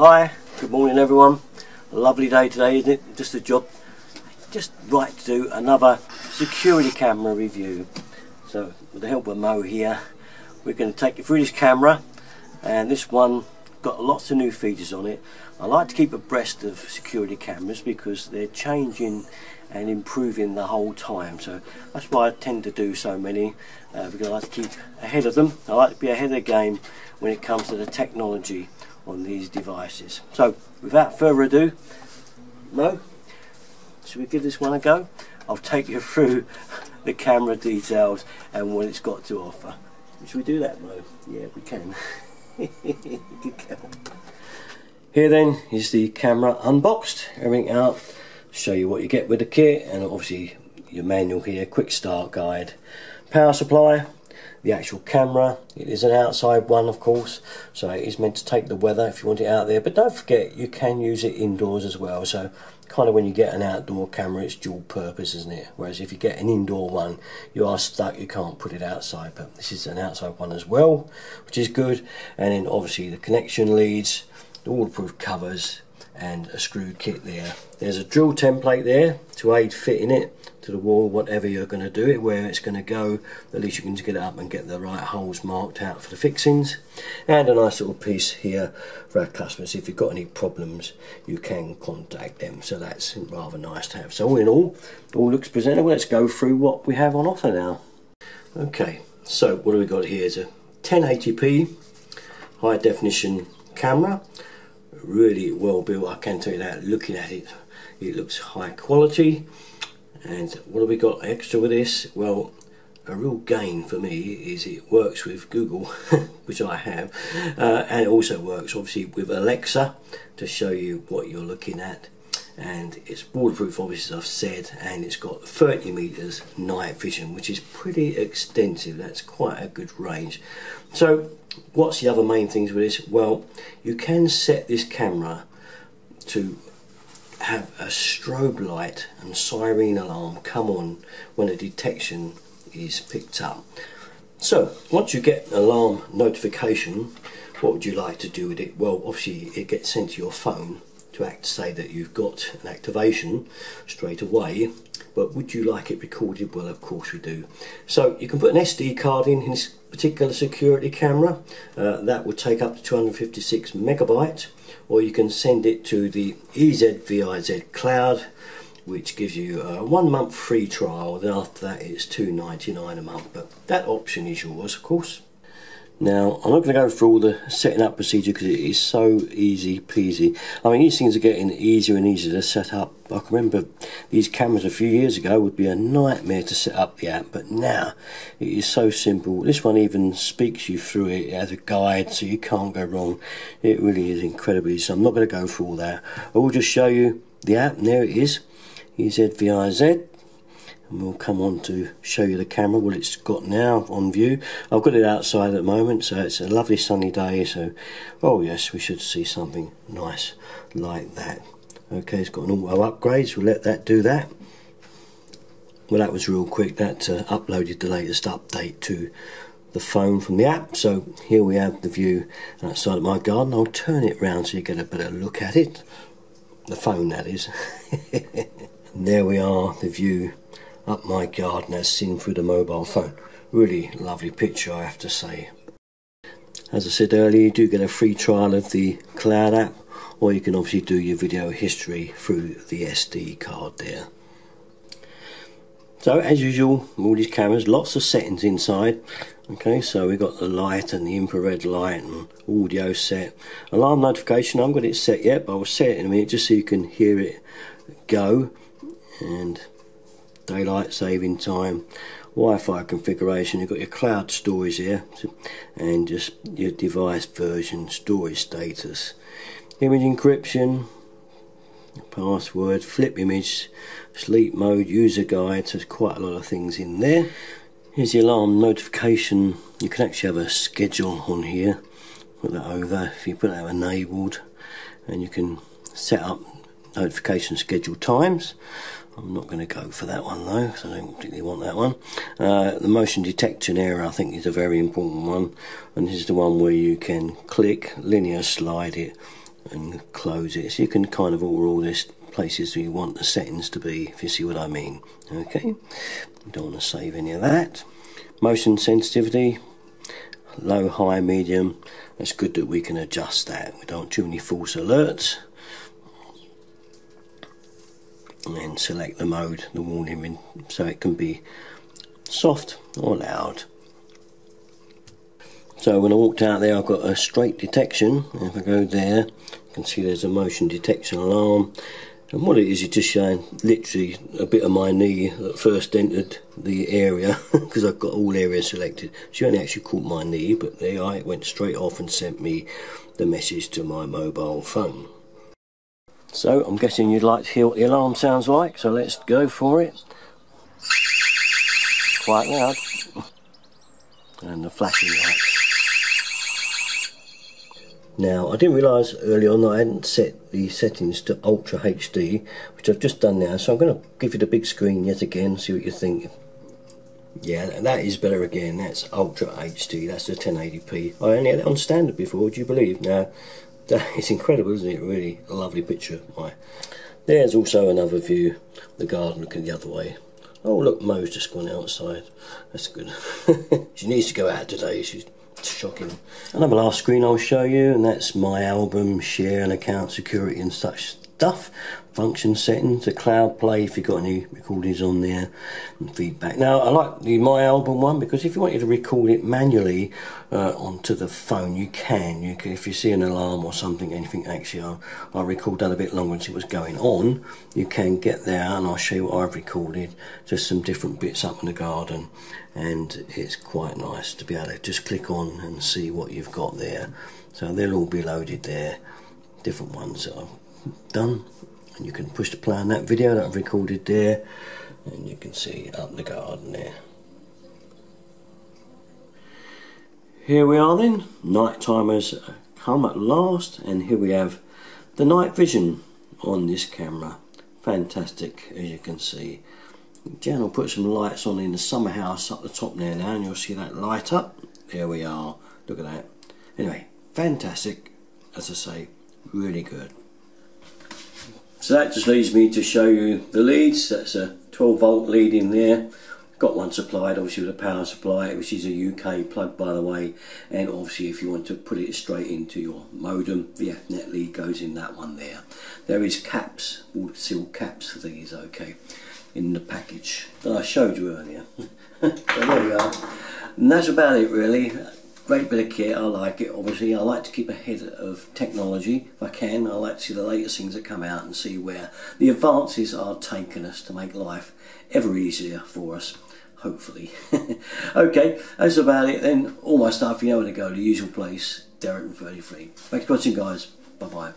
Hi, good morning everyone. A lovely day today, isn't it? Just a job. Just right to do another security camera review. So with the help of Mo here, we're going to take you through this camera, and this one got lots of new features on it. I like to keep abreast of security cameras because they're changing and improving the whole time, so that's why I tend to do so many, because I like to keep ahead of them. I like to be ahead of the game when it comes to the technology on these devices. So without further ado, Mo, should we give this one a go? I'll take you through the camera details and what it's got to offer. Should we do that, Mo? Yeah, we can. Good girl. Here then is the camera unboxed, everything out, show you what you get with the kit, and obviously your manual here, quick start guide, power supply, the actual camera. It is an outside one, of course, so it is meant to take the weather if you want it out there, but don't forget you can use it indoors as well. So kind of when you get an outdoor camera, it's dual purpose, isn't it? Whereas if you get an indoor one, you are stuck, you can't put it outside, but this is an outside one as well, which is good. And then obviously the connection leads, the waterproof covers, and a screw kit there. There's a drill template there to aid fitting it to the wall, whatever you're going to do it, where it's going to go. At least you can just get it up and get the right holes marked out for the fixings. And a nice little piece here for our customers. If you've got any problems, you can contact them. So that's rather nice to have. So all in all, it all looks presentable. Let's go through what we have on offer now. Okay, so what do we got here? It's a 1080p high definition camera. Really well built, I can tell you that. Looking at it, it looks high quality. And what have we got extra with this? Well, a real gain for me is it works with Google, which I have, and it also works obviously with Alexa to show you what you're looking at. And it's waterproof, obviously, as I've said, and it's got 30 meters night vision, which is pretty extensive. That's quite a good range. So what's the other main things with this? Well, you can set this camera to have a strobe light and siren alarm come on when a detection is picked up. So once you get an alarm notification, what would you like to do with it? Well, obviously it gets sent to your phone to say that you've got an activation straight away, but would you like it recorded? Well, of course we do. So you can put an SD card in this particular security camera. That will take up to 256 megabytes, or you can send it to the EZVIZ cloud, which gives you a 1 month free trial. Then after that, it's $2.99 a month, but that option is yours, of course. Now, I'm not going to go through all the setting up procedure because it is so easy peasy. I mean, these things are getting easier and easier to set up. I can remember these cameras a few years ago would be a nightmare to set up the app, but now it is so simple. This one even speaks you through it as a guide, so you can't go wrong. It really is incredibly easy, so I'm not going to go through all that. I will just show you the app, and there it is, EZVIZ. And we'll come on to show you the camera, what it's got now on view. I've got it outside at the moment, so it's a lovely sunny day, so oh yes, we should see something nice like that. Okay, it's got an auto upgrade, so we'll let that do that. Well, that was real quick. That uploaded the latest update to the phone from the app. So here we have the view outside of my garden. I'll turn it round so you get a better look at it, the phone that is. And there we are, the view up my garden as seen through the mobile phone. Really lovely picture, I have to say. As I said earlier, you do get a free trial of the cloud app, or you can obviously do your video history through the SD card there. So as usual, all these cameras, lots of settings inside. Okay, so we've got the light and the infrared light and audio set. Alarm notification, I haven't got it set yet, but I'll set it in a minute just so you can hear it go. And daylight saving time, Wi-Fi configuration, you've got your cloud storage here, and just your device version, storage status, image encryption, password, flip image, sleep mode, user guide. So there's quite a lot of things in there. Here's the alarm notification. You can actually have a schedule on here. Put that over, if you put that enabled, and you can set up notification schedule times. I'm not going to go for that one though, because I don't particularly want that one. The motion detection error, I think, is a very important one, and this is the one where you can click, linear slide it, and close it, so you can kind of alter all this places you want the settings to be, if you see what I mean. Okay, don't want to save any of that. Motion sensitivity, low, high, medium. That's good that we can adjust that. We don't do any false alerts. And then select the mode, the warning, so it can be soft or loud. So when I walked out there, I've got a straight detection. If I go there, you can see there's a motion detection alarm. And what it is, it's just showing literally a bit of my knee that first entered the area, because I've got all areas selected. She only actually caught my knee, but there it went straight off and sent me the message to my mobile phone. So I'm guessing you'd like to hear what the alarm sounds like, so let's go for it. Quite loud. And the flashing lights. Now, I didn't realise early on that I hadn't set the settings to Ultra HD, which I've just done now, so I'm going to give you the big screen yet again, see what you think. Yeah, that is better again, that's Ultra HD, that's the 1080p. I only had it on standard before, would you believe? Now, that is incredible, isn't it? Really a lovely picture. Right. There's also another view, the garden looking the other way. Oh look, Mo's just gone outside, that's good. She needs to go out today, she's... shocking. Another last screen I'll show you, and that's my album, share and account security and such stuff, function settings, the cloud play if you've got any recordings on there, and feedback. Now I like the my album one, because if you wanted to record it manually onto the phone, you can. If you see an alarm or something, anything, actually I'll record that a bit longer and see what's going on. You can get there and I'll show you what I've recorded, just some different bits up in the garden, and it's quite nice to be able to just click on and see what you've got there. So they'll all be loaded there, different ones that I've done, and you can push to play on that video that I've recorded there, and you can see up the garden there. Here we are then, night time has come at last, and here we have the night vision on this camera. Fantastic, as you can see. Jan will put some lights on in the summer house up the top there now, and you'll see that light up. There we are, look at that. Anyway, fantastic, as I say, really good. So that just leads me to show you the leads. That's a 12 volt lead in there. Got one supplied obviously with a power supply, which is a UK plug by the way, and obviously if you want to put it straight into your modem, the Ethernet lead goes in that one there. There is caps, all sealed caps for these, okay, in the package that I showed you earlier. So there we are, and that's about it really. Great bit of kit, I like it. Obviously I like to keep ahead of technology if I can. I like to see the latest things that come out and see where the advances are taking us to make life ever easier for us, hopefully. Okay, that's about it then. All my stuff, you know where to go, the usual place, dereton33. Thanks for watching guys, bye bye.